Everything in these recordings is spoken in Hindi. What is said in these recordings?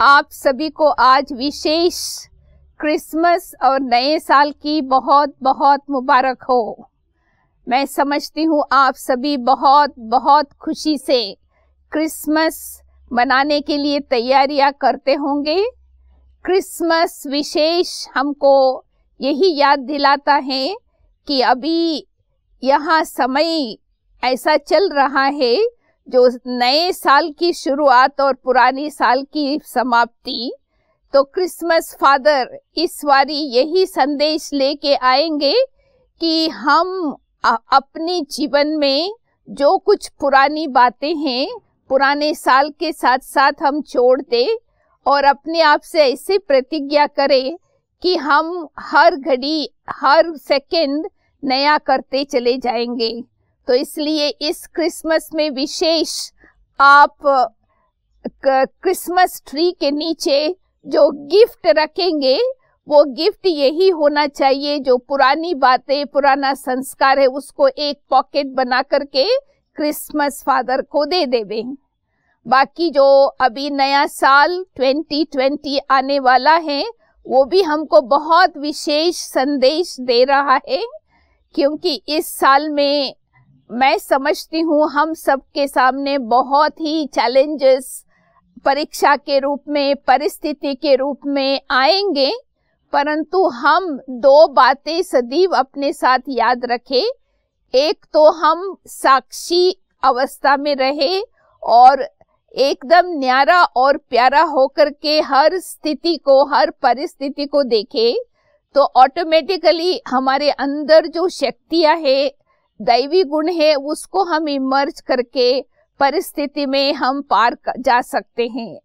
आप सभी को आज विशेष क्रिसमस और नए साल की बहुत बहुत मुबारक हो। मैं समझती हूँ आप सभी बहुत बहुत खुशी से क्रिसमस मनाने के लिए तैयारियाँ करते होंगे। क्रिसमस विशेष हमको यही याद दिलाता है कि अभी यहाँ समय ऐसा चल रहा है जो नए साल की शुरुआत और पुरानी साल की समाप्ति। तो क्रिसमस फादर इस बारी यही संदेश लेके आएंगे कि हम अपने जीवन में जो कुछ पुरानी बातें हैं पुराने साल के साथ साथ हम छोड़ दें और अपने आप से ऐसी प्रतिज्ञा करें कि हम हर घड़ी हर सेकंड नया करते चले जाएंगे। तो इसलिए इस क्रिसमस में विशेष आप क्रिसमस ट्री के नीचे जो गिफ्ट रखेंगे वो गिफ्ट यही होना चाहिए जो पुरानी बातें पुराना संस्कार है उसको एक पॉकेट बना करके क्रिसमस फादर को दे देवे। बाकी जो अभी नया साल 2020 आने वाला है वो भी हमको बहुत विशेष संदेश दे रहा है, क्योंकि इस साल में मैं समझती हूँ हम सबके सामने बहुत ही चैलेंजेस परीक्षा के रूप में परिस्थिति के रूप में आएंगे, परंतु हम दो बातें सदैव अपने साथ याद रखें। एक तो हम साक्षी अवस्था में रहे और एकदम न्यारा और प्यारा होकर के हर स्थिति को हर परिस्थिति को देखें, तो ऑटोमेटिकली हमारे अंदर जो शक्तियाँ है दैवी गुण है उसको हम इमर्ज करके परिस्थिति में हम पार जा सकते हैं।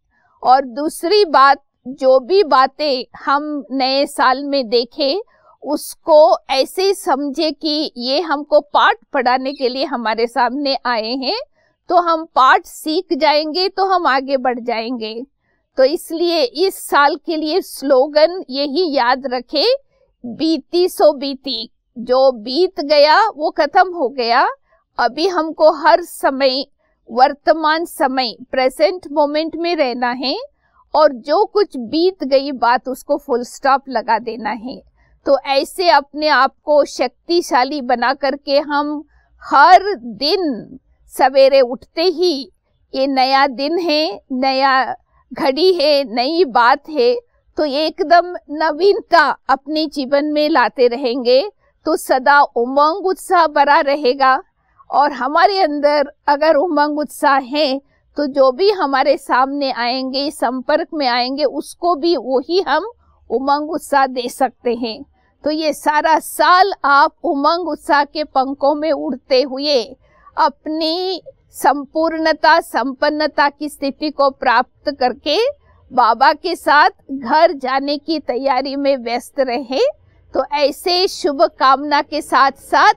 और दूसरी बात, जो भी बातें हम नए साल में देखें उसको ऐसे समझे कि ये हमको पाठ पढ़ाने के लिए हमारे सामने आए हैं, तो हम पाठ सीख जाएंगे तो हम आगे बढ़ जाएंगे। तो इसलिए इस साल के लिए स्लोगन यही याद रखें, बीती सो बीती, जो बीत गया वो खत्म हो गया। अभी हमको हर समय वर्तमान समय प्रेजेंट मोमेंट में रहना है और जो कुछ बीत गई बात उसको फुल स्टॉप लगा देना है। तो ऐसे अपने आप को शक्तिशाली बना करके हम हर दिन सवेरे उठते ही ये नया दिन है नया घड़ी है नई बात है तो एकदम नवीनता अपने जीवन में लाते रहेंगे, तो सदा उमंग उत्साह भरा रहेगा। और हमारे अंदर अगर उमंग उत्साह है तो जो भी हमारे सामने आएंगे संपर्क में आएंगे उसको भी वही हम उमंग उत्साह दे सकते हैं। तो ये सारा साल आप उमंग उत्साह के पंखों में उड़ते हुए अपनी संपूर्णता संपन्नता की स्थिति को प्राप्त करके बाबा के साथ घर जाने की तैयारी में व्यस्त रहे। तो ऐसे शुभ कामना के साथ साथ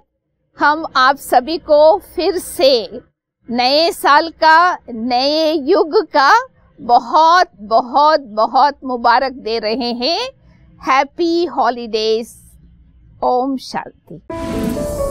हम आप सभी को फिर से नए साल का नए युग का बहुत बहुत बहुत मुबारक दे रहे हैं। Happy holidays. ओम शांति।